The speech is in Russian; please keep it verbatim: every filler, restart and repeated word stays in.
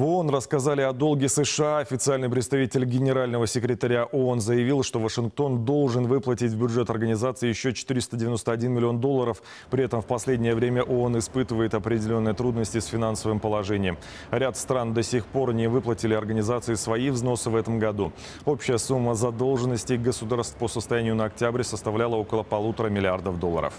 В ООН рассказали о долге США. Официальный представитель генерального секретаря ООН заявил, что Вашингтон должен выплатить в бюджет организации еще четыреста девяносто один миллион долларов. При этом в последнее время ООН испытывает определенные трудности с финансовым положением. Ряд стран до сих пор не выплатили организации свои взносы в этом году. Общая сумма задолженностей государств по состоянию на октябрь составляла около полутора миллиардов долларов.